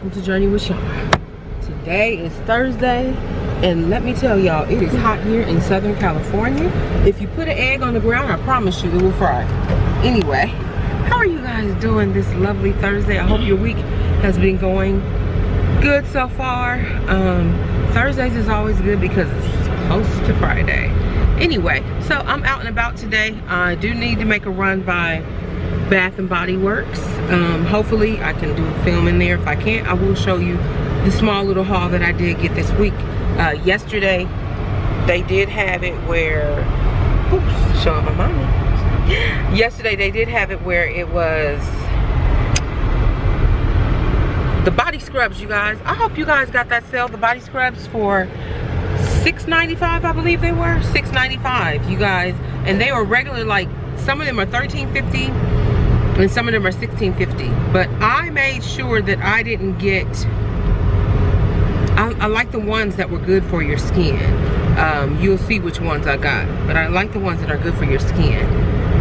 Welcome to Journey with Char. Today is Thursday, and let me tell y'all, it is hot here in Southern California. If you put an egg on the ground, I promise you it will fry. Anyway, how are you guys doing this lovely Thursday? I hope your week has been going good so far. Thursdays is always good because it's close to Friday. Anyway, so I'm out and about today. I do need to make a run by Bath and Body Works. Hopefully I can do a film in there. If I can't, I will show you the small little haul that I did get this week. Yesterday they did have it where, oops, showing my mommy. Yesterday they did have it where it was the body scrubs, you guys. I hope you guys got that sale, the body scrubs for $6.95, I believe they were. $6.95, you guys. And they were regular, like some of them are $13.50. and some of them are $16.50, but I made sure that I didn't get, I like the ones that were good for your skin. You'll see which ones I got, but I like the ones that are good for your skin,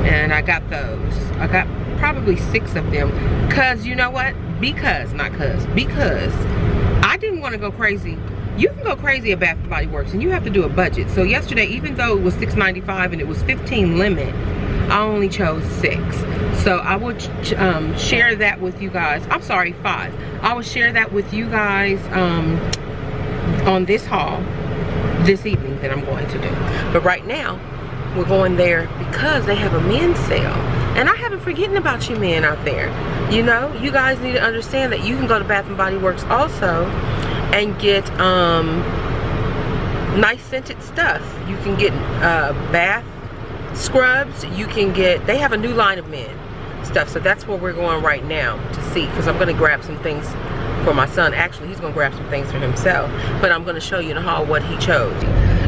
and I got those. I got probably 6 of them, cause you know what, because I didn't want to go crazy. You can go crazy at Bath and Body Works, and you have to do a budget. So yesterday, even though it was $6.95 and it was 15 limit, I only chose 6. So I will share that with you guys. I'm sorry, 5. I will share that with you guys on this haul this evening that I'm going to do. But right now, we're going there because they have a men's sale. And I haven't forgotten about you men out there. You know, you guys need to understand that you can go to Bath and Body Works also and get nice scented stuff. You can get bath scrubs, you can get, they have a new line of men stuff, so that's where we're going right now to see, because I'm gonna grab some things for my son. Actually, he's gonna grab some things for himself, but I'm gonna show you in the hall what he chose.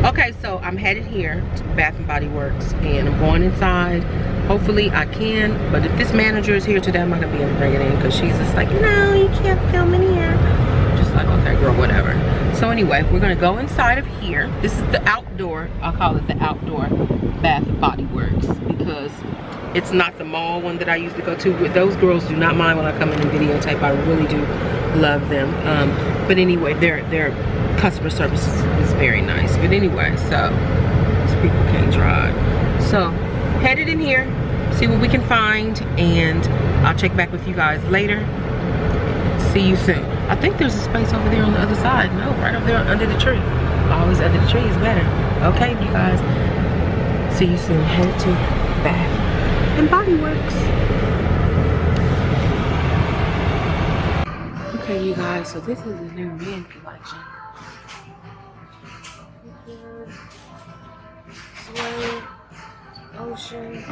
Okay, so I'm headed here to Bath and Body Works, and I'm going inside. Hopefully I can, but if this manager is here today, I'm not gonna be able to bring it in, because she's just like, no, you can't film in here. I'm just like, okay girl, whatever. So anyway, we're gonna go inside of here. This is the outdoor, I'll call it the outdoor Bath and Body Works, because it's not the mall one that I used to go to. Those girls do not mind when I come in and videotape. I really do love them. But anyway, their customer service is very nice. But anyway, so these people can't drive. So headed in here, see what we can find, and I'll check back with you guys later. See you soon. I think there's a space over there on the other side. No, right over there under the tree. Always under the tree is better. Okay, you guys. See you soon. Head to Bath and Body Works. Okay, you guys, so this is the new men collection. Sway, Ocean,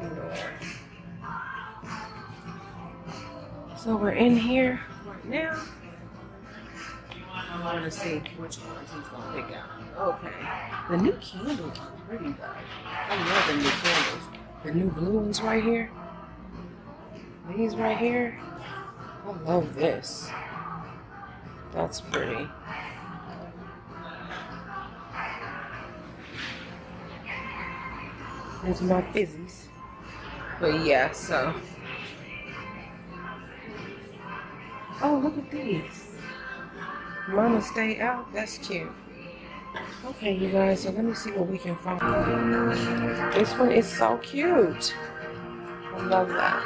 and Laura. So we're in here right now. I want to see which ones he's going to pick out. Okay. The new candles are pretty good. I love the new candles. The new blue ones right here. These right here. I love this. That's pretty. There's my fizzies. But yeah, so. Oh, look at these. Mama stay out, that's cute. Okay, you guys, so let me see what we can find. This one is so cute. I love that.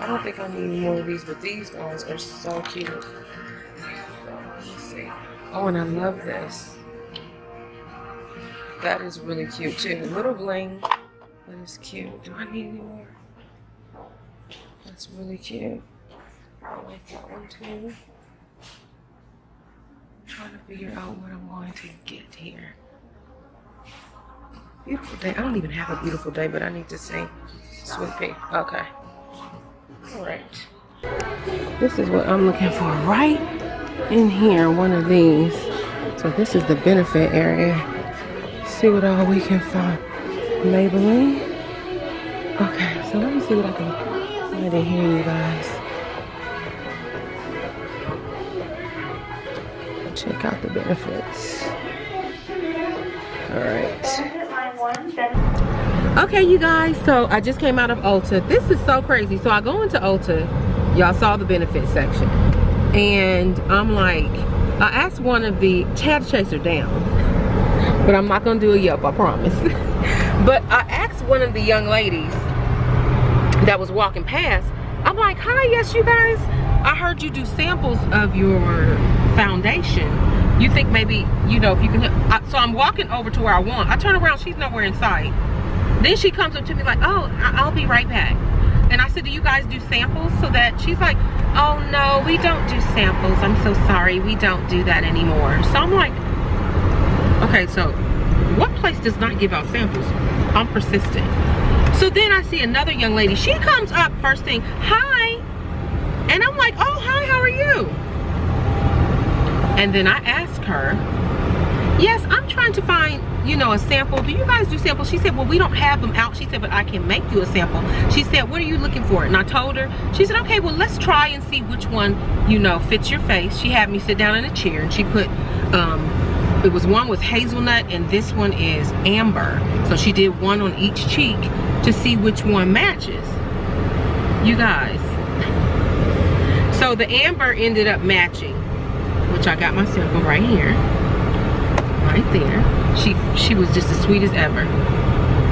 I don't think I need more of these, but these ones are so cute. So, let's see. Oh, and I love this. That is really cute too. Little bling. That is cute. Do I need any more? That's really cute. I like that one too. Trying to figure out what I'm going to get here. Beautiful day. I don't even have a beautiful day, but I need to see. Sweet pea. Okay. Alright. This is what I'm looking for right in here, one of these. So this is the Benefit area. See what all we can find. Maybelline. Okay, so let me see what I can find in here, you guys. Check out the benefits. All right. Okay, you guys, so I just came out of Ulta. This is so crazy. So I go into Ulta Y'all saw the benefit section. And I'm like, I asked one of the tab chaser down, but I'm not gonna do a Yelp, I promise. But I asked one of the young ladies that was walking past, I'm like, hi, yes, you guys, I heard you do samples of your foundation. You think maybe, you know, if you can, so I'm walking over to where I want. I turn around, she's nowhere in sight. Then she comes up to me like, oh, I'll be right back. And I said, do you guys do samples? So that she's like, oh no, we don't do samples. I'm so sorry, we don't do that anymore. So I'm like, okay, so what place does not give out samples? I'm persistent. So then I see another young lady. She comes up first thing, hi. And I'm like, oh, hi, how are you? And then I asked her, yes, I'm trying to find, you know, a sample. Do you guys do samples? She said, well, we don't have them out. She said, but I can make you a sample. She said, what are you looking for? And I told her. She said, okay, well, let's try and see which one, you know, fits your face. She had me sit down in a chair and she put, it was one with hazelnut and this one is amber. So she did one on each cheek to see which one matches. You guys. So the amber ended up matching, which I got my sample right here, right there. She was just as sweet as ever.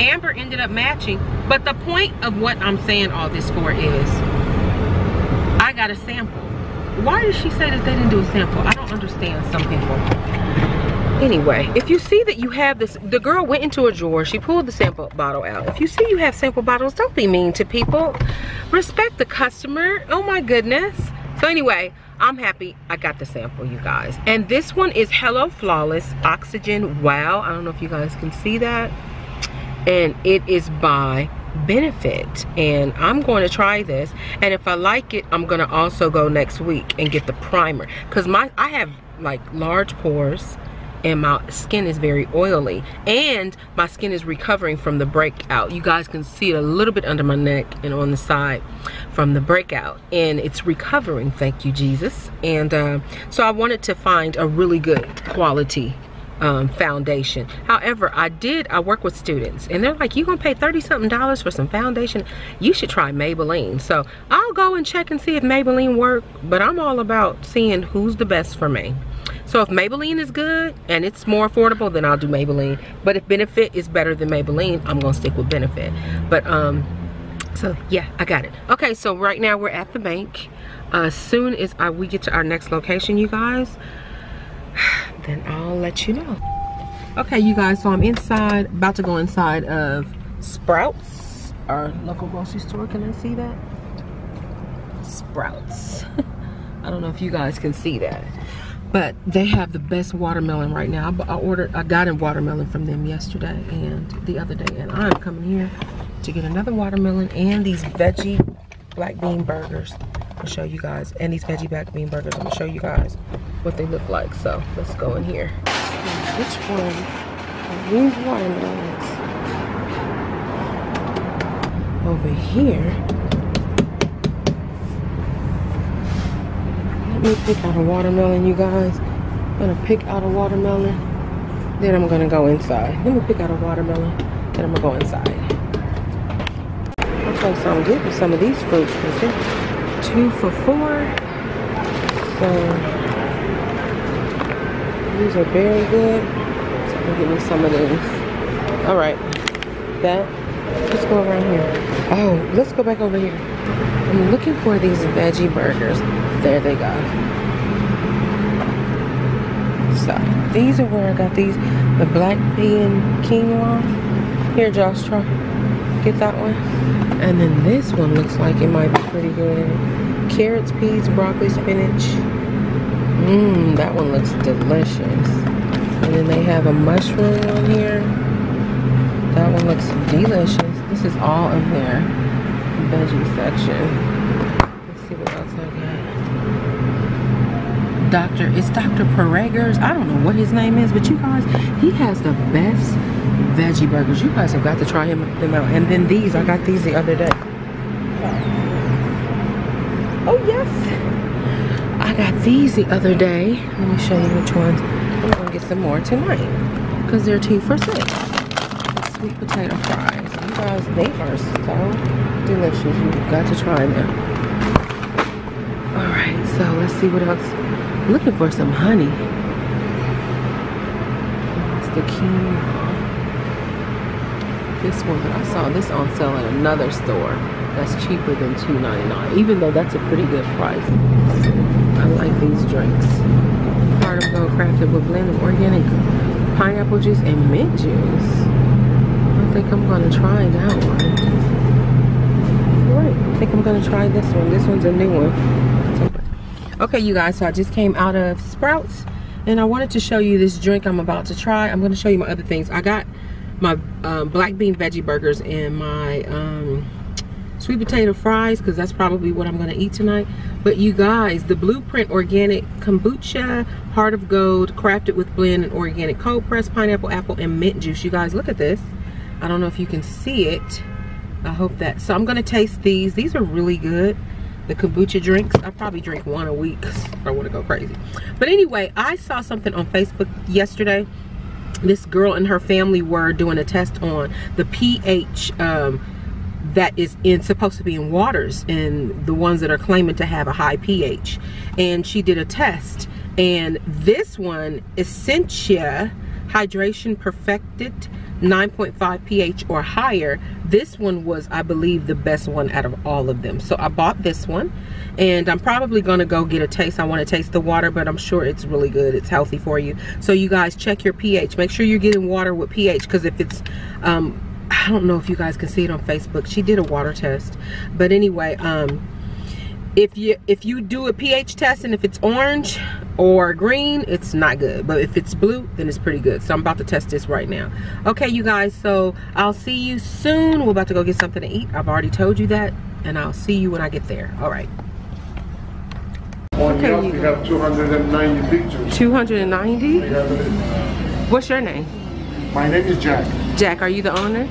Amber ended up matching, but the point of what I'm saying all this for is, I got a sample. Why did she say that they didn't do a sample? I don't understand some people. Anyway, if you see that you have this, the girl went into a drawer, she pulled the sample bottle out. If you see you have sample bottles, don't be mean to people. Respect the customer, oh my goodness. So anyway, I'm happy I got the sample, you guys. And this one is Hello Flawless Oxygen Wow. I don't know if you guys can see that. And it is by Benefit. And I'm going to try this. And if I like it, I'm going to also go next week and get the primer. Because I have like large pores and my skin is very oily. And my skin is recovering from the breakout. You guys can see it a little bit under my neck and on the side from the breakout. And it's recovering, thank you Jesus. And so I wanted to find a really good quality foundation. However, I work with students and they're like, you gonna pay $30-something for some foundation? You should try Maybelline. So I'll go and check and see if Maybelline work, but I'm all about seeing who's the best for me. So if Maybelline is good and it's more affordable, then I'll do Maybelline. But if Benefit is better than Maybelline, I'm gonna stick with Benefit. But so yeah, I got it. Okay, so right now we're at the bank. As soon as we get to our next location, you guys, then I'll let you know. Okay, you guys, so I'm inside, about to go inside of Sprouts, our local grocery store. Can I see that? Sprouts. I don't know if you guys can see that. But they have the best watermelon right now. I got a watermelon from them yesterday and the other day, and I'm coming here to get another watermelon and these veggie black bean burgers. I'll show you guys, and these veggie black bean burgers. I'm gonna show you guys what they look like. So let's go in here. Which one of these watermelons over here? Let me pick out a watermelon, you guys. I'm gonna pick out a watermelon, then I'm gonna go inside. Let me pick out a watermelon, then I'm gonna go inside. Okay, so I'm getting some of these fruits because they're 2 for $4. So these are very good. So I'm gonna get me some of these. All right, let's go around here. Oh, let's go back over here. I'm looking for these veggie burgers. There they go. So these are where I got these, the black bean quinoa. Here, Josh, try, get that one. And then this one looks like it might be pretty good. Carrots, peas, broccoli, spinach. Mmm, that one looks delicious. And then they have a mushroom on here. That one looks delicious. This is all in their veggie section. Let's see what else I got. It's Dr. Peregers. I don't know what his name is, but you guys, he has the best veggie burgers. You guys have got to try them out. And then these, I got these the other day. Oh yes, I got these the other day. Let me show you which ones. I'm gonna get some more tonight because they're 2 for $6. Sweet potato fries. You guys, they are so delicious. You've got to try them. So let's see what else. I'm looking for some honey. That's the key. This one, but I saw this on sale at another store. That's cheaper than $2.99, even though that's a pretty good price. I like these drinks. Part of Gold Crafted with blend of organic pineapple juice and mint juice. I think I'm gonna try that one. Right, I think I'm gonna try this one. This one's a new one. Okay, you guys, so I just came out of Sprouts and I wanted to show you this drink I'm about to try. I'm gonna show you my other things. I got my black bean veggie burgers and my sweet potato fries, because that's probably what I'm going to eat tonight. But you guys, the Blueprint Organic Kombucha Heart of Gold crafted with blend and organic cold pressed pineapple, apple, and mint juice. You guys, look at this. I don't know if you can see it. I hope that. So I'm going to taste these. These are really good. The kombucha drinks. I probably drink one a week if I want to go crazy. But anyway, I saw something on Facebook yesterday. This girl and her family were doing a test on the pH that is supposed to be in waters, and the ones that are claiming to have a high pH. And she did a test, and this one, Essentia Hydration Perfected 9.5 pH or higher, this one was, I believe, the best one out of all of them. So I bought this one, and I'm probably gonna go get a taste. I want to taste the water, but I'm sure it's really good. It's healthy for you. So you guys, check your pH. Make sure you're getting water with pH, because if it's I don't know if you guys can see it on Facebook. She did a water test. But anyway, if you do a pH test and if it's orange or green, it's not good. But if it's blue, then it's pretty good. So I'm about to test this right now. Okay, you guys, so I'll see you soon. We're about to go get something to eat. I've already told you that. And I'll see you when I get there. All right. On okay, you have 290 pictures. 290? What's your name? My name is Jack. Jack, are you the owner?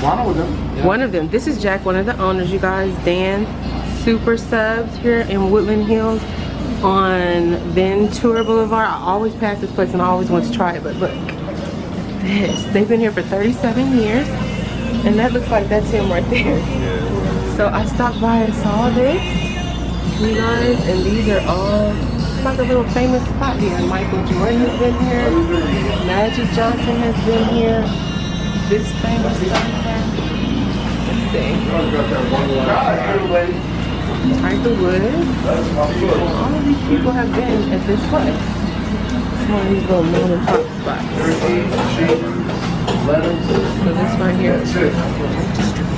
One of them. Yeah. One of them. This is Jack, one of the owners, you guys. Dan Super Subs here in Woodland Hills on Ventura Boulevard. I always pass this place and I always want to try it, but look at this. They've been here for 37 years, and that looks like that's him right there. Yeah. So I stopped by and saw this, you guys, and these are all like a little famous spot here. Michael Jordan has been here. Magic Johnson has been here. This famous spot here. Let's see. Tiger Woods. All of these people have been at this place. It's one of these little mountain top spots. So this right here,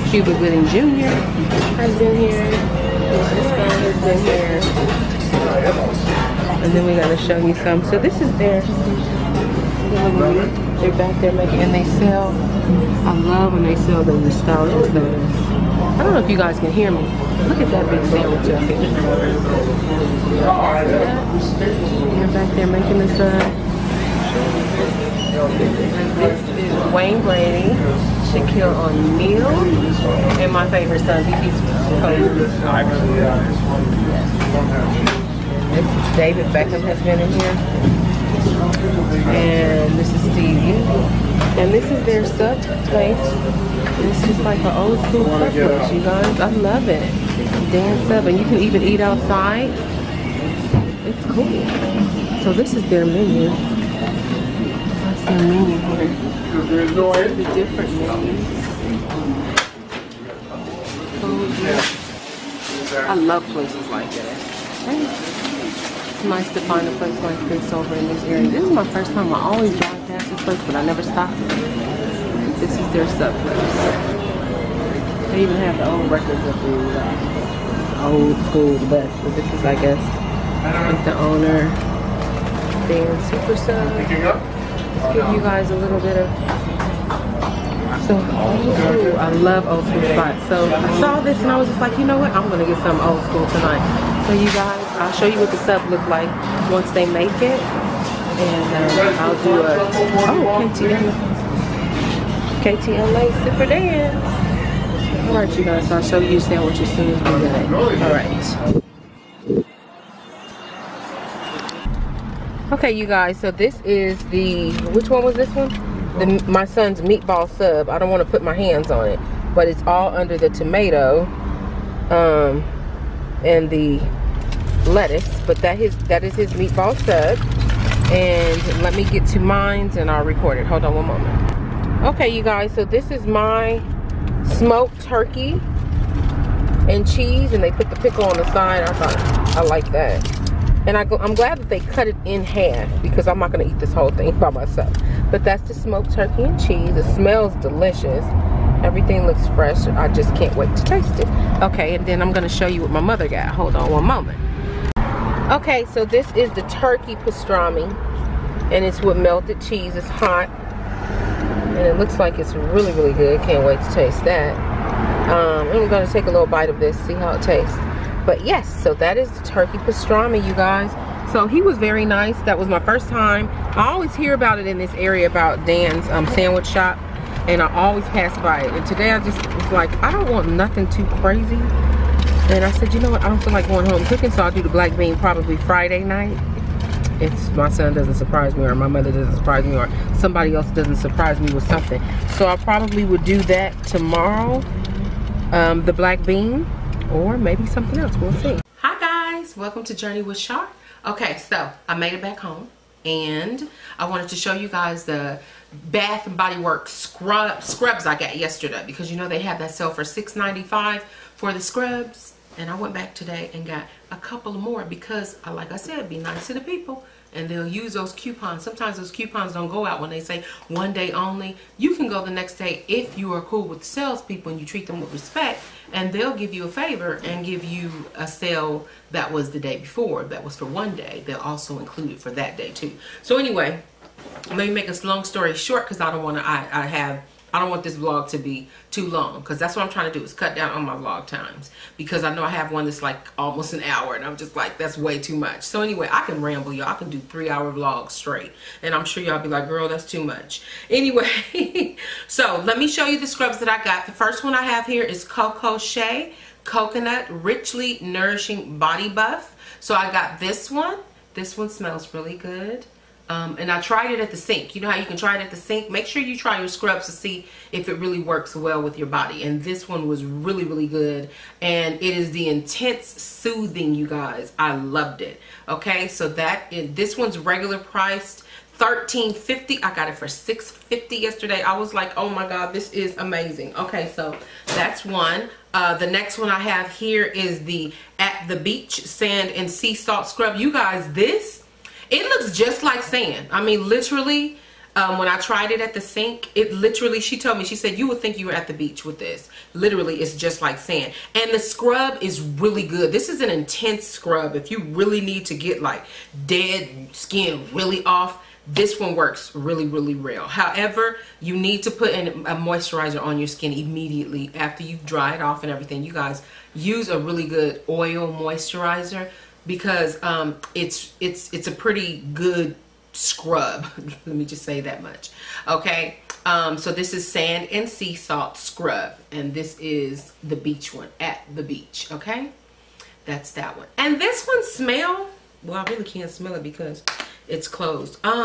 Cuba Gooding Jr. has been here. This guy has been here. And then we gotta show you some. So this is they're back there making, and they sell, I love when they sell the nostalgia things. I don't know if you guys can hear me. Look at that big sandwich up here. They're back there making this up. This is Wayne Brady, Shaquille O'Neal, and my favorite son. He keeps posing. This is David Beckham has been in here. And this is Stevie. And this is their sub place. It's just like an old school sub place, you guys. I love it. Dan Sub, and you can even eat outside. It's cool. So this is their menu. That's their menu here. It's the different menus. Food. I love places like that. It's nice to find a place like this over in this area. This is my first time. I always drive past this place, but I never stop. This is their sub place. They even have the old records of the old school best. But this is, I guess, like the owner. Dan Super Sub. Let's give you guys a little bit of. So ooh, I love old school spots. So I saw this and I was just like, you know what? I'm gonna get some old school tonight. So you guys, I'll show you what the sub look like once they make it, and I'll do a KTLA super dance. All right, you guys, so I'll show you your sandwich as soon as we get it. All right. Okay, you guys, so this is the, which one was this one? My son's meatball sub. I don't want to put my hands on it, but it's all under the tomato. And the lettuce, but that is his meatball sub. And let me get to mine's and I'll record it. Hold on one moment. Okay, you guys, so this is my smoked turkey and cheese, and they put the pickle on the side. I thought I like that. And I'm glad that they cut it in half, because I'm not gonna eat this whole thing by myself. But that's the smoked turkey and cheese. It smells delicious. Everything looks fresh. I just can't wait to taste it. Okay, and then I'm gonna show you what my mother got. Hold on one moment. Okay, so this is the turkey pastrami, and it's with melted cheese. It's hot, and it looks like it's really, really good. Can't wait to taste that. I'm gonna take a little bite of this, see how it tastes. But yes, so that is the turkey pastrami, you guys. So he was very nice. That was my first time. I always hear about it in this area, about Dan's sandwich shop, and I always pass by it. And today I just was like, I don't want nothing too crazy. And I said, you know what, I don't feel like going home cooking, so I'll do the black bean probably Friday night. If my son doesn't surprise me, or my mother doesn't surprise me, or somebody else doesn't surprise me with something. So I probably would do that tomorrow, the black bean, or maybe something else, we'll see. Hi guys, welcome to Journey with Char. Okay, so I made it back home, and I wanted to show you guys the Bath and Body Works scrubs I got yesterday, because you know they have that sale for $6.95 for the scrubs. And I went back today and got a couple more, because like I said, be nice to the people, and they'll use those coupons. Sometimes those coupons don't go out when they say one day only. You can go the next day if you are cool with salespeople and you treat them with respect, and they'll give you a favor and give you a sale that was the day before, that was for one day. They'll also include it for that day too. So anyway, let me make a long story short, because I don't want to, I don't want this vlog to be too long, because that's what I'm trying to do, is cut down on my vlog times, because I know I have one that's like almost an hour, and I'm just like, that's way too much. So anyway, I can ramble, y'all. I can do 3-hour vlogs straight, and I'm sure y'all be like, girl, that's too much. Anyway, so let me show you the scrubs that I got. The first one I have here is Coco Shea Coconut Richly Nourishing Body Buff. So I got this one. This one smells really good. And I tried it at the sink. You know how you can try it at the sink? Make sure you try your scrubs to see if it really works well with your body. And this one was really, really good. And it is the intense soothing, you guys. I loved it. Okay, so this one's regular priced $13.50. I got it for $6.50 yesterday. I was like, oh my God, this is amazing. Okay, so that's one. The next one I have here is the At the Beach Sand and Sea Salt Scrub. You guys, it looks just like sand. I mean, literally, when I tried it at the sink, it literally, she told me, she said, you would think you were at the beach with this. Literally, it's just like sand. And the scrub is really good. This is an intense scrub. If you really need to get like dead skin really off, this one works really, really well. However, you need to put in a moisturizer on your skin immediately after you dry it off and everything. You guys, use a really good oil moisturizer, because it's a pretty good scrub. Let me just say that much. Okay, so this is Sand and Sea Salt Scrub, and this is the beach one, At the Beach. Okay, that's that one. And this one smell, well, I really can't smell it because it's closed. It's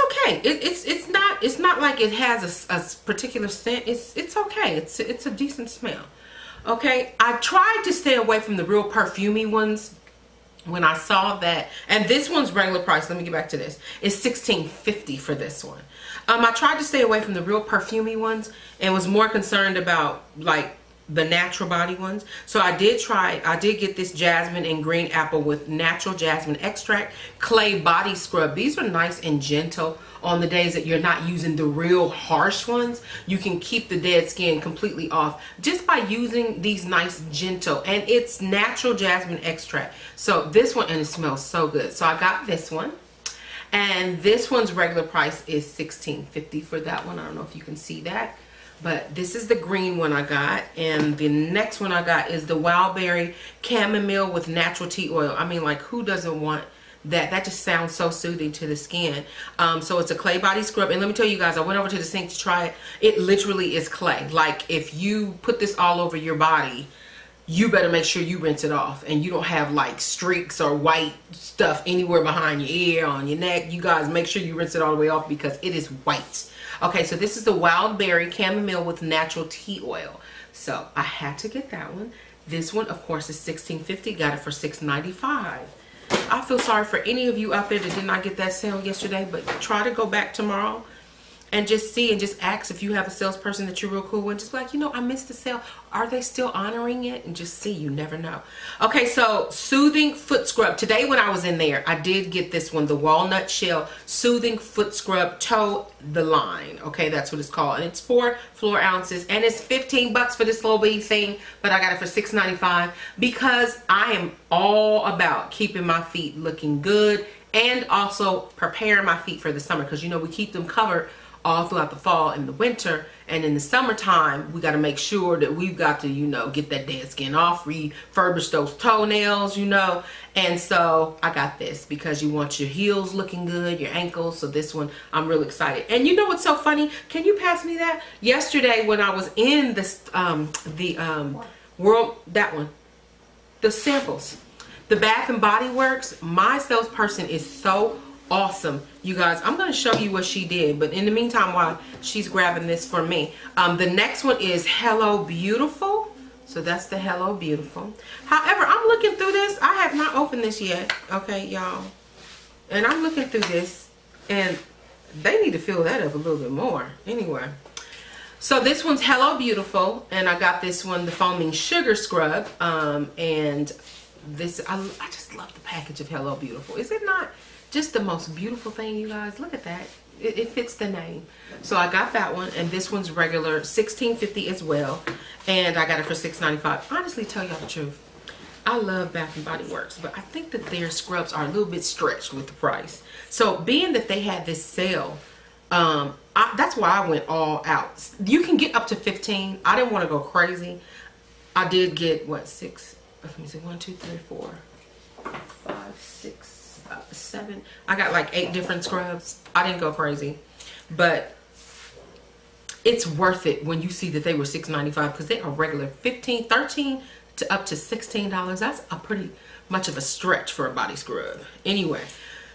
okay. It's not like it has a particular scent. It's okay. It's a decent smell. Okay, I tried to stay away from the real perfumey ones when I saw that. And this one's regular price. Let me get back to this. It's $16.50 for this one. I tried to stay away from the real perfumey ones and was more concerned about like the natural body ones. So I did get this jasmine and green apple with natural jasmine extract clay body scrub. These are nice and gentle on the days that you're not using the real harsh ones. You can keep the dead skin completely off just by using these nice gentle, and it's natural jasmine extract. So this one, and it smells so good. So I got this one, and this one's regular price is $16.50 for that one. I don't know if you can see that, but this is the green one I got. And the next one I got is the Wildberry Chamomile with Natural Tea Oil. I mean, like, who doesn't want that? That just sounds so soothing to the skin. So it's a clay body scrub. And let me tell you guys, I went over to the sink to try it. It literally is clay. Like, if you put this all over your body, you better make sure you rinse it off and you don't have like streaks or white stuff anywhere behind your ear, on your neck. You guys, make sure you rinse it all the way off, because it is white. Okay, so this is the Wildberry Chamomile with Natural Tea Oil. So I had to get that one. This one, of course, is $16.50. Got it for $6.95. I feel sorry for any of you out there that did not get that sale yesterday, but try to go back tomorrow and just see and just ask if you have a salesperson that you're real cool with. Just be like, you know, I missed the sale. Are they still honoring it? And just see, you never know. Okay, so soothing foot scrub. Today when I was in there, I did get this one, the walnut shell soothing foot scrub, toe the line. Okay, that's what it's called. And it's 4 fluid ounces and it's $15 for this little bitty thing, but I got it for $6.95 because I am all about keeping my feet looking good and also preparing my feet for the summer, because you know we keep them covered all throughout the fall and the winter, and in the summertime we got to make sure that we've got to, you know, get that dead skin off, refurbish those toenails, you know. And so I got this because you want your heels looking good, your ankles. So this one, I'm really excited. And you know what's so funny, can you pass me that? Yesterday when I was in this the samples, the Bath and Body Works, my salesperson is so awesome, you guys. I'm going to show you what she did, but in the meantime, while she's grabbing this for me, the next one is Hello Beautiful. So that's the Hello Beautiful. However, I'm looking through this, I have not opened this yet, okay y'all, and I'm looking through this and they need to fill that up a little bit more. Anyway, so this one's Hello Beautiful, and I got this one, the foaming sugar scrub, and this I just love the package of Hello Beautiful. Is it not just the most beautiful thing, you guys? Look at that. It fits the name. So I got that one, and this one's regular $16.50 as well, and I got it for $6.95. Honestly, tell y'all the truth, I love Bath and Body Works, but I think that their scrubs are a little bit stretched with the price. So being that they had this sale, that's why I went all out. You can get up to 15. I didn't want to go crazy. I did get, what, 6? Let me see, 1, 2, 3, 4, 5, 6, 7. I got like 8 different scrubs. I didn't go crazy, but it's worth it when you see that they were $6.95, because they are regular $15, $13 to up to $16. That's a pretty much of a stretch for a body scrub. Anyway,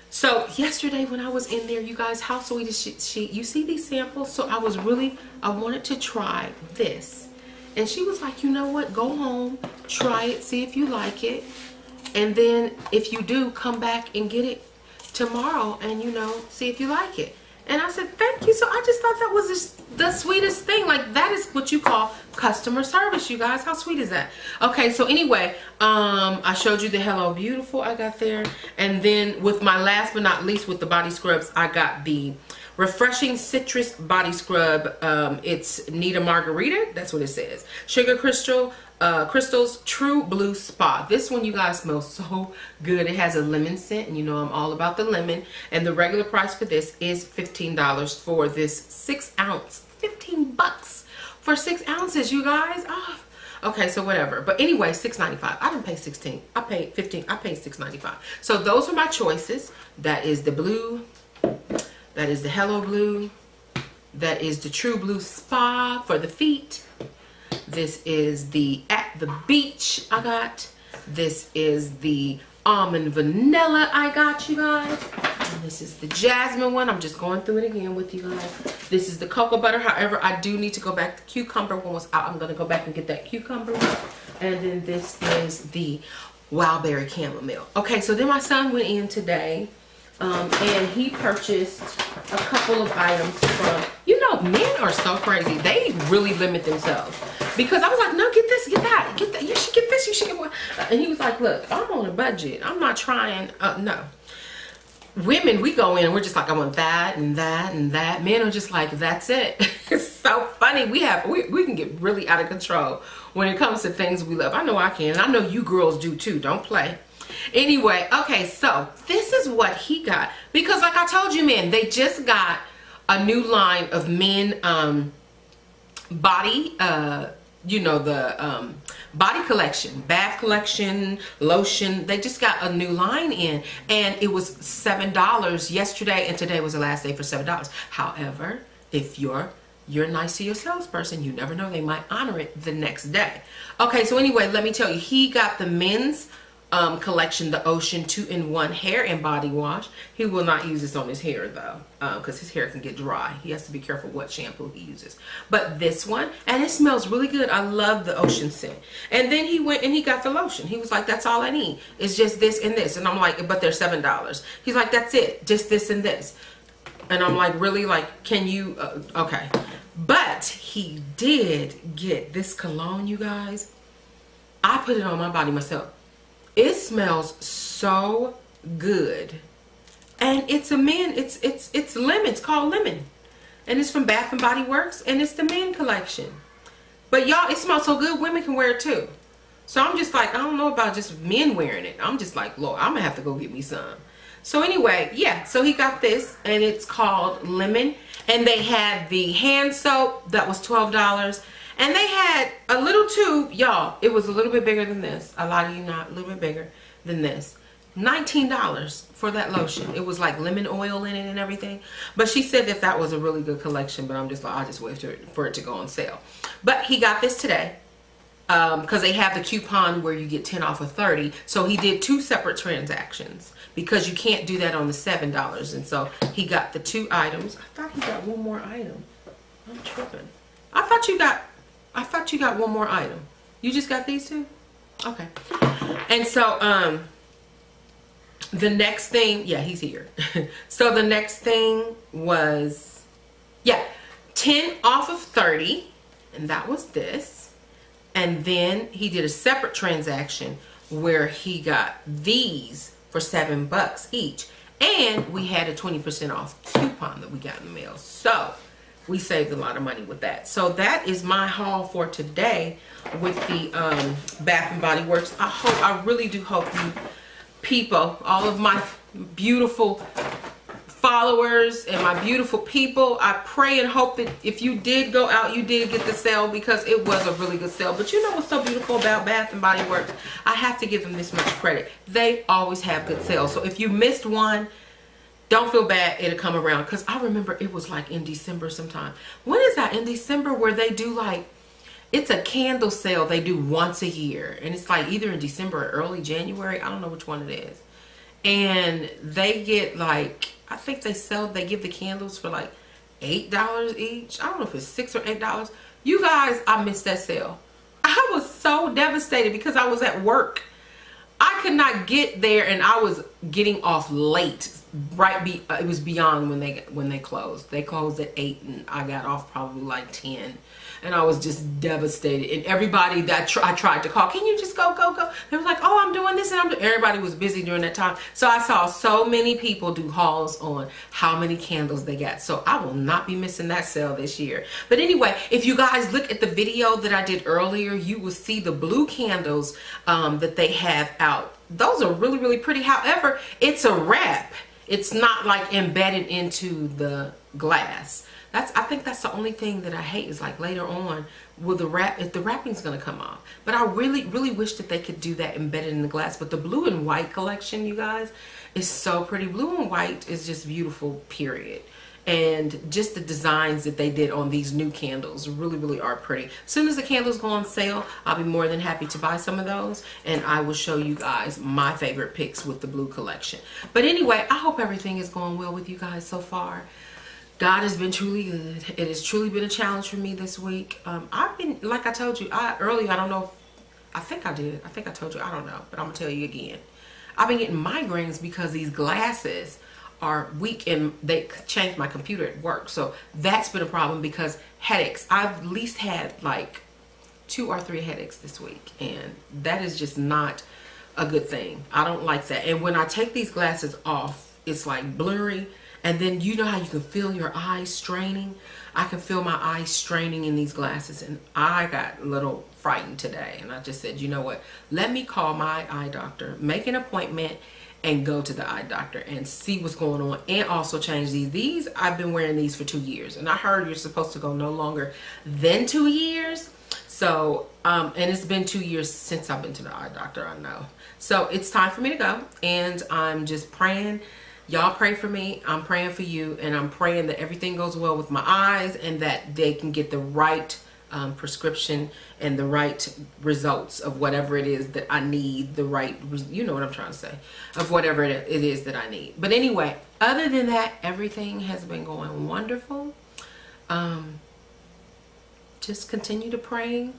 so yesterday when I was in there, you guys, how sweet is she? You see these samples? So I was really, I wanted to try this, and she was like, you know what, go home, try it, see if you like it. And then if you do, come back and get it tomorrow and, you know, see if you like it. And I said, thank you. So I just thought that was just the sweetest thing. Like, that is what you call customer service, you guys. How sweet is that? Okay, so anyway, I showed you the Hello Beautiful I got there. And then with my last but not least with the body scrubs, I got the Refreshing Citrus Body Scrub. It's Nita Margarita. That's what it says. Sugar Crystal. Crystals True Blue Spa. This one, you guys, smells so good. It has a lemon scent, and you know I'm all about the lemon. And the regular price for this is $15 for this 6 ounce. $15 for 6 ounces, you guys. Oh, okay, so whatever. But anyway, $6.95. I didn't pay $16. I paid $15. I paid $6.95. So those are my choices. That is the blue. That is the Hello Blue. That is the True Blue Spa for the feet. This is the At the Beach I got. This is the Almond Vanilla I got, you guys. And this is the Jasmine one. I'm just going through it again with you guys. This is the Cocoa Butter. However, I do need to go back. The Cucumber one was out. I'm going to go back and get that Cucumber one. And then this is the Wildberry Chamomile. Okay, so then my son went in today. And he purchased a couple of items from, you know, men are so crazy. They really limit themselves, because I was like, no, get this, get that, get that. You should get this, you should get what. And he was like, look, I'm on a budget. I'm not trying, no. Women, we go in and we're just like, I want that and that and that. Men are just like, that's it. It's so funny. We can get really out of control when it comes to things we love. I know I can. And I know you girls do too. Don't play. Anyway, okay, so this is what he got, because like I told you, men, they just got a new line of men body, you know, the body collection, bath collection, lotion. They just got a new line in, and it was $7 yesterday, and today was the last day for $7. However, if you're nice to your salesperson, you never know, they might honor it the next day. Okay, so anyway, let me tell you, he got the men's collection, the Ocean 2-in-1 hair and body wash. He will not use this on his hair though, because his hair can get dry. He has to be careful what shampoo he uses. But this one, and it smells really good. I love the Ocean scent. And then he went and he got the lotion. He was like, that's all I need. It's just this and this. And I'm like, but they're $7. He's like, that's it. Just this and this. And I'm like, really? Like, can you? Okay. But he did get this cologne, you guys. I put it on my body myself. It smells so good, and it's a man. It's lemon. It's called Lemon, and it's from Bath and Body Works, and it's the man collection. But y'all, it smells so good. Women can wear it too. So I'm just like, I don't know about just men wearing it. I'm just like, Lord, I'm gonna have to go get me some. So anyway, yeah. So he got this, and it's called Lemon, and they had the hand soap that was $12. And they had a little tube, y'all. It was a little bit bigger than this. A lot of you not, a little bit bigger than this. $19 for that lotion. It was like lemon oil in it and everything. But she said that that was a really good collection. But I'm just like, I just wait for it to go on sale. But he got this today because they have the coupon where you get 10 off of 30. So he did two separate transactions because you can't do that on the $7. And so he got the two items. I thought he got one more item. I'm tripping. I thought you got one more item. You just got these two? Okay. And so the next thing, yeah, he's here. So the next thing was, yeah, 10 off of 30. And that was this. And then he did a separate transaction where he got these for $7 each. And we had a 20% off coupon that we got in the mail. So we saved a lot of money with that. So that is my haul for today with the Bath and Body Works. I really do hope you people, all of my beautiful followers and my beautiful people, I pray and hope that if you did go out, you did get the sale, because it was a really good sale. But you know what's so beautiful about Bath and Body Works? I have to give them this much credit. They always have good sales. So if you missed one, don't feel bad, it'll come around. Because I remember it was like in December sometime. When is that? In December where they do like, it's a candle sale they do once a year. And it's like either in December or early January. I don't know which one it is. And they get like, I think they give the candles for like $8 each. I don't know if it's $6 or $8. You guys, I missed that sale. I was so devastated because I was at work. I could not get there, and I was getting off late. It was beyond when they closed. They closed at 8, and I got off probably like 10, and I was just devastated. And everybody that I tried to call, can you just go? They were like, oh, I'm doing this, and everybody was busy during that time. So I saw so many people do hauls on how many candles they got. So I will not be missing that sale this year. But anyway, if you guys look at the video that I did earlier, you will see the blue candles that they have out. Those are really, really pretty. However, it's a wrap. It's not like embedded into the glass. I think that's the only thing that I hate is like later on if the wrapping's gonna come off. But I really, really wish that they could do that embedded in the glass. But the blue and white collection, you guys, is so pretty. Blue and white is just beautiful, period. And just the designs that they did on these new candles really, really are pretty. As soon as the candles go on sale, I'll be more than happy to buy some of those. And I will show you guys my favorite picks with the blue collection. But anyway, I hope everything is going well with you guys so far. God has been truly good. It has truly been a challenge for me this week. I've been, like I told you earlier, I don't know. I think I did. I think I told you. I don't know. But I'm going to tell you again. I've been getting migraines because these glasses are weak, and they changed my computer at work, so that's been a problem because headaches. I've at least had like 2 or 3 headaches this week, and that is just not a good thing. I don't like that. And when I take these glasses off, it's like blurry, and then you know how you can feel your eyes straining? I can feel my eyes straining in these glasses, and I got a little frightened today, and I just said, you know what, let me call my eye doctor, make an appointment, and go to the eye doctor and see what's going on, and also change these. I've been wearing these for 2 years, and I heard you're supposed to go no longer than 2 years. So and it's been 2 years since I've been to the eye doctor, I know. So it's time for me to go, and I'm just praying. Y'all pray for me. I'm praying for you, and I'm praying that everything goes well with my eyes and that they can get the right prescription and the right results of whatever it is that I need, the right, you know what I'm trying to say, of whatever it is that I need. But anyway, other than that, everything has been going wonderful. Just continue to praying.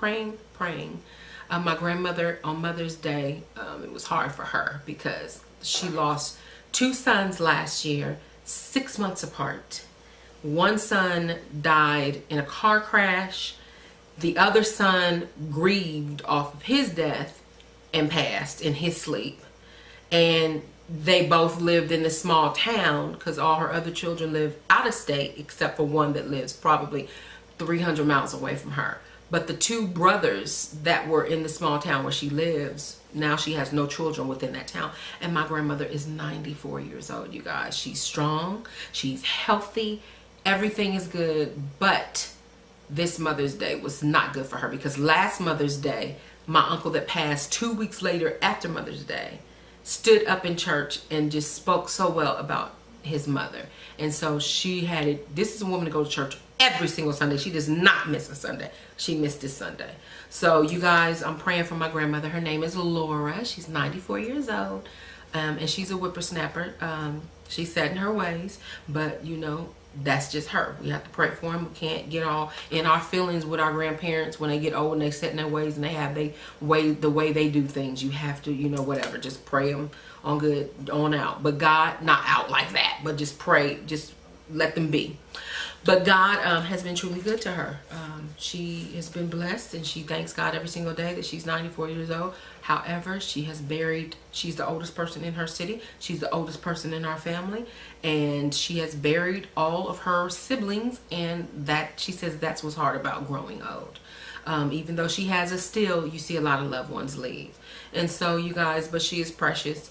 My grandmother on Mother's Day, it was hard for her because she lost two sons last year, 6 months apart. One son died in a car crash. The other son grieved off of his death and passed in his sleep. And they both lived in this small town because all her other children live out of state except for one that lives probably 300 miles away from her. But the two brothers that were in the small town where she lives, now she has no children within that town. And my grandmother is 94 years old, you guys. She's strong, she's healthy, everything is good, but this Mother's Day was not good for her because last Mother's Day, my uncle that passed 2 weeks later after Mother's Day stood up in church and just spoke so well about his mother. And so she had it, this is a woman to go to church every single Sunday. She does not miss a Sunday. She missed this Sunday. So you guys, I'm praying for my grandmother. Her name is Laura. She's 94 years old, and she's a whippersnapper. She's set in her ways, but you know, that's just her. We have to pray for them. We can't get all in our feelings with our grandparents when they get old and they set in their ways and they have they way the way they do things. You have to, you know, whatever, just pray them on good on out. But God, not out like that, but just pray, just let them be. But God has been truly good to her. She has been blessed and she thanks God every single day that she's 94 years old. However, she has buried, she's the oldest person in her city. She's the oldest person in our family. And she has buried all of her siblings, and that she says that's what's hard about growing old. Even though she has us still, you see a lot of loved ones leave. And so you guys, but she is precious.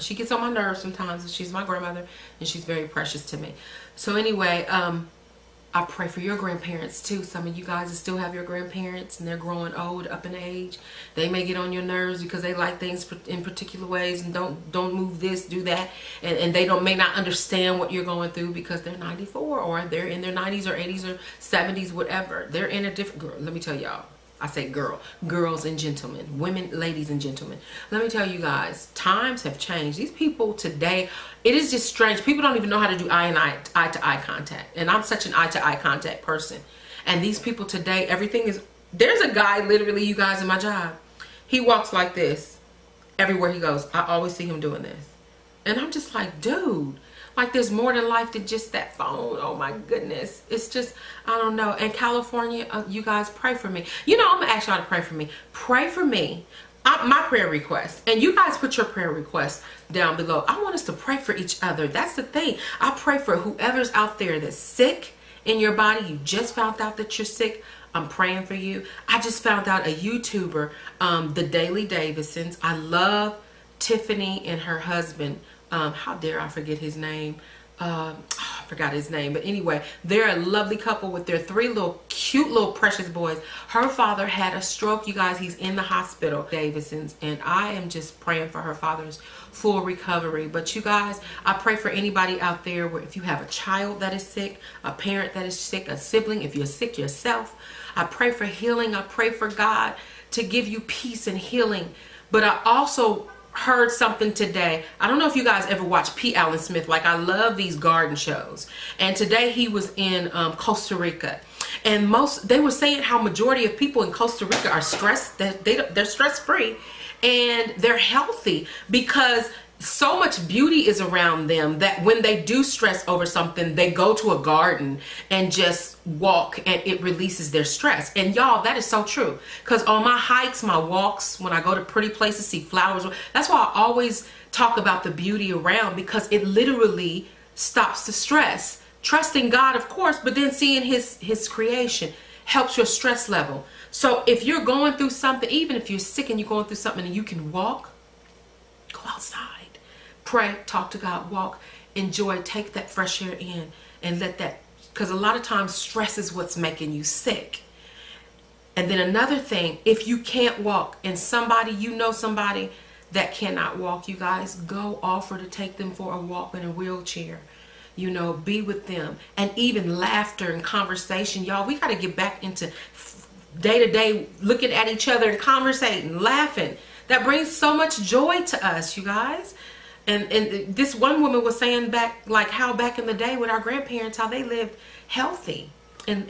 She gets on my nerves sometimes. She's my grandmother and she's very precious to me. So anyway, I pray for your grandparents too. Some of you guys still have your grandparents and they're growing old up in age. They may get on your nerves because they like things in particular ways and don't move this, do that. And they don't may not understand what you're going through because they're 94 or they're in their 90s or 80s or 70s, whatever. They're in a different, girl, let me tell y'all. I say girls and gentlemen, women, ladies and gentlemen. Let me tell you guys, times have changed. These people today, it is just strange. People don't even know how to do eye to eye contact. And I'm such an eye to eye contact person. And these people today, everything is, there's a guy literally, you guys, in my job. He walks like this everywhere he goes. I always see him doing this. And I'm just like, dude. Like there's more to life than just that phone. Oh my goodness. It's just, I don't know. And California, you guys pray for me. You know, I'm gonna ask y'all to pray for me. Pray for me. My prayer request. And you guys put your prayer request down below. I want us to pray for each other. That's the thing. I pray for whoever's out there that's sick in your body. You just found out that you're sick. I'm praying for you. I just found out a YouTuber, The Daily Davidsons. I love Tiffany and her husband. How dare I forget his name? I forgot his name, but anyway, they're a lovely couple with their three little cute little precious boys. Her father had a stroke, you guys. He's in the hospital, Davidsons, and I am just praying for her father's full recovery. But you guys, I pray for anybody out there where if you have a child that is sick, a parent that is sick, a sibling, if you're sick yourself, I pray for healing. I pray for God to give you peace and healing. But I also heard something today. I don't know if you guys ever watch P. Allen Smith. Like, I love these garden shows. And today he was in Costa Rica, and they were saying how majority of people in Costa Rica are stressed. That they're stress free, and they're healthy because so much beauty is around them that when they do stress over something, they go to a garden and just walk, and it releases their stress. And y'all, that is so true, because on my hikes, my walks, when I go to pretty places, see flowers, that's why I always talk about the beauty around, because it literally stops the stress. Trusting God, of course, but then seeing his creation helps your stress level. So if you're going through something, even if you're sick and you're going through something and you can walk, go outside, pray, talk to God, walk, enjoy, take that fresh air in, and let that, because a lot of times stress is what's making you sick. And then another thing, if you can't walk and somebody, you know somebody that cannot walk, you guys, go offer to take them for a walk in a wheelchair. you know, be with them. And even laughter and conversation, y'all, we got to get back into day-to-day looking at each other and conversating, laughing. That brings so much joy to us, you guys. And this one woman was saying back, like, how back in the day with our grandparents, how they lived healthy. And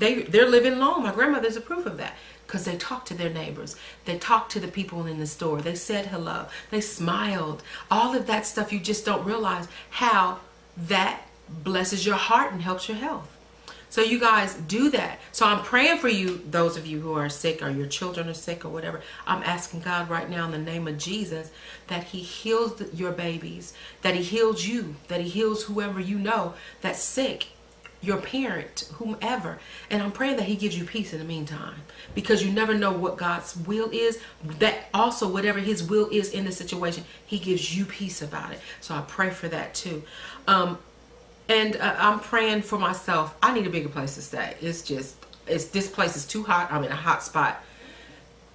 they're living long. My grandmother's a proof of that. Because they talked to their neighbors. They talked to the people in the store. They said hello. They smiled. All of that stuff, you just don't realize how that blesses your heart and helps your health. So you guys do that. So I'm praying for you, those of you who are sick or your children are sick or whatever. I'm asking God right now in the name of Jesus that he heals your babies, that he heals you, that he heals whoever you know that's sick, your parent, whomever. And I'm praying that he gives you peace in the meantime, because you never know what God's will is. That also, whatever his will is in the situation, he gives you peace about it. So I pray for that too. I'm praying for myself. I need a bigger place to stay. This place is too hot. I'm in a hot spot.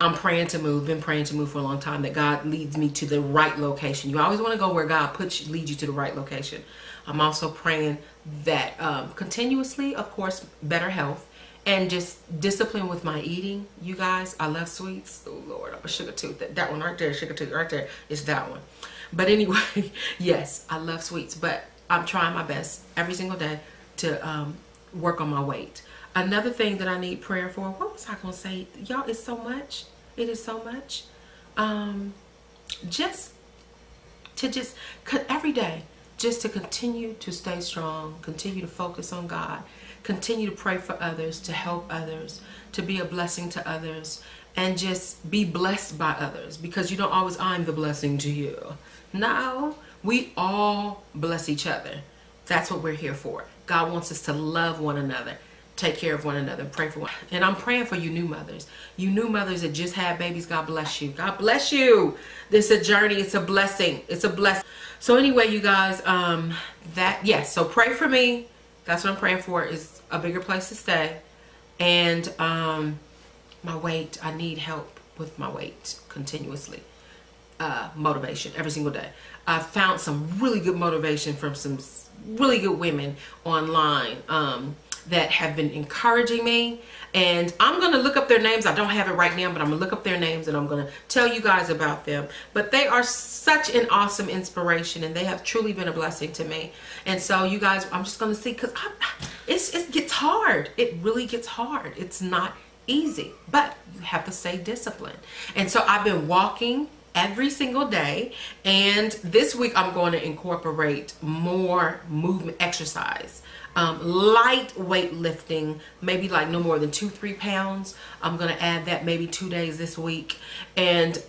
I'm praying to move. Been praying to move for a long time, that God leads me to the right location. You always want to go where God puts you, lead you to the right location. I'm also praying that continuously, of course, better health and just discipline with my eating. You guys, I love sweets. Oh, Lord, I'm a sugar tooth. That one right there, sugar tooth right there. It's that one. But anyway, yes, I love sweets. But I'm trying my best every single day to work on my weight. Another thing that I need prayer for, what was I going to say? Y'all, it's so much. It is so much. Every day, just to continue to stay strong, continue to focus on God, continue to pray for others, to help others, to be a blessing to others, and just be blessed by others, because you don't always, I'm the blessing to you. No, we all bless each other. That's what we're here for. God wants us to love one another, take care of one another, pray for one another. And I'm praying for you new mothers. You new mothers that just had babies, God bless you. God bless you. This is a journey. It's a blessing. It's a blessing. So anyway, you guys, so pray for me. That's what I'm praying for, is a bigger place to stay. And my weight, I need help with my weight continuously. Motivation every single day. I found some really good motivation from some really good women online that have been encouraging me, and I'm gonna look up their names. I don't have it right now, but I'm gonna look up their names and I'm gonna tell you guys about them. But they are such an awesome inspiration, and they have truly been a blessing to me. And so you guys, I'm just gonna see, because it gets hard. It really gets hard. It's not easy, but you have to stay disciplined. And so I've been walking every single day, and this week I'm going to incorporate more movement exercise, light weight lifting, maybe like no more than 2-3 pounds. I'm gonna add that maybe 2 days this week, and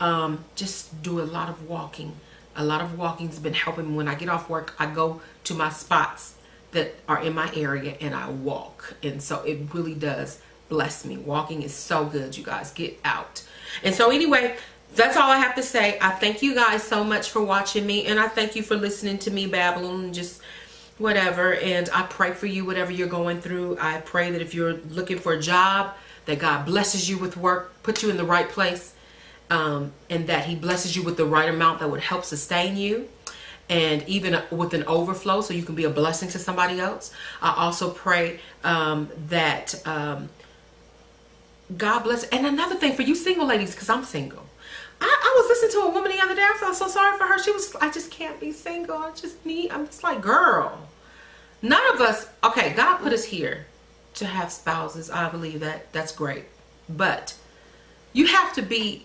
just do a lot of walking. A lot of walking's been helping me. When I get off work, I go to my spots that are in my area and I walk, and so it really does bless me. Walking is so good, you guys. Get out. And so anyway, that's all I have to say. I thank you guys so much for watching me, and I thank you for listening to me babble and just whatever. And I pray for you, whatever you're going through. I pray that if you're looking for a job, that God blesses you with work, puts you in the right place, and that he blesses you with the right amount that would help sustain you, and even with an overflow, so you can be a blessing to somebody else. I also pray that God bless. And another thing for you single ladies, because I'm single. I was listening to a woman the other day. I felt so sorry for her. She was, I just can't be single. I'm just like, girl, none of us, okay, God put us here to have spouses. I believe that. That's great. But you have to be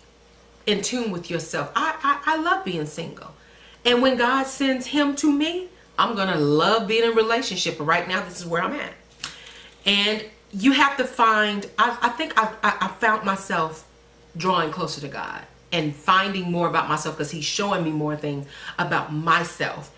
in tune with yourself. I love being single. And when God sends him to me, I'm going to love being in a relationship. But right now, this is where I'm at. And you have to find, I think I found myself drawing closer to God and finding more about myself, because he's showing me more things about myself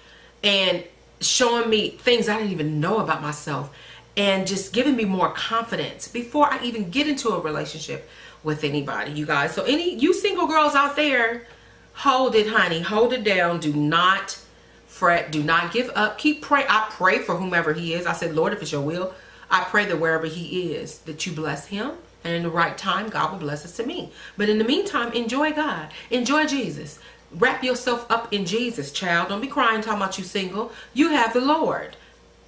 and showing me things I didn't even know about myself, and just giving me more confidence before I even get into a relationship with anybody, you guys. So you single girls out there, hold it, honey. Hold it down. Do not fret. Do not give up. Keep praying. I pray for whomever he is. I said, Lord, if it's your will, I pray that wherever he is, that you bless him. And in the right time, God will bless us to me. But in the meantime, enjoy God. Enjoy Jesus. Wrap yourself up in Jesus, child. Don't be crying talking about you single. You have the Lord.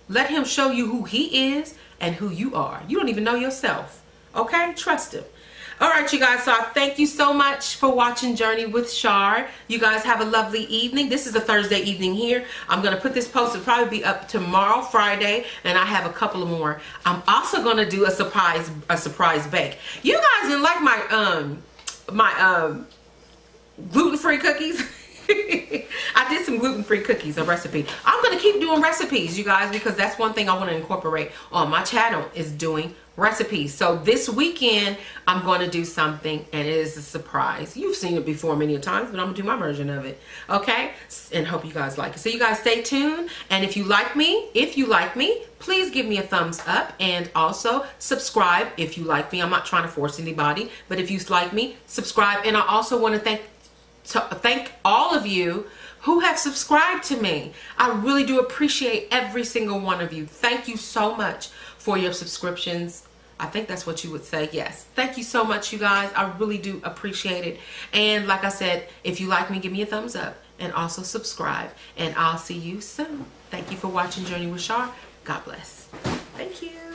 Let him show you who he is and who you are. You don't even know yourself. Okay? Trust him. All right, you guys. So I thank you so much for watching Journey with Char. You guys have a lovely evening. This is a Thursday evening here. I'm going to put this post. It'll probably be up tomorrow, Friday, and I have a couple of more. I'm also going to do a surprise bake. You guys didn't like my gluten-free cookies. I did some gluten-free cookies, a recipe. I'm going to keep doing recipes, you guys, because that's one thing I want to incorporate on my channel is doing recipes. So this weekend, I'm going to do something, and it is a surprise. You've seen it before many times, but I'm going to do my version of it, okay? And hope you guys like it. So you guys stay tuned, and if you like me, please give me a thumbs up, and also subscribe if you like me. I'm not trying to force anybody, but if you like me, subscribe. And I also want to thank all of you who have subscribed to me. I really do appreciate every single one of you. Thank you so much for your subscriptions. I think that's what you would say. Yes. Thank you so much, you guys. I really do appreciate it. And like I said, if you like me, give me a thumbs up and also subscribe. And I'll see you soon. Thank you for watching Journey with Char. God bless. Thank you.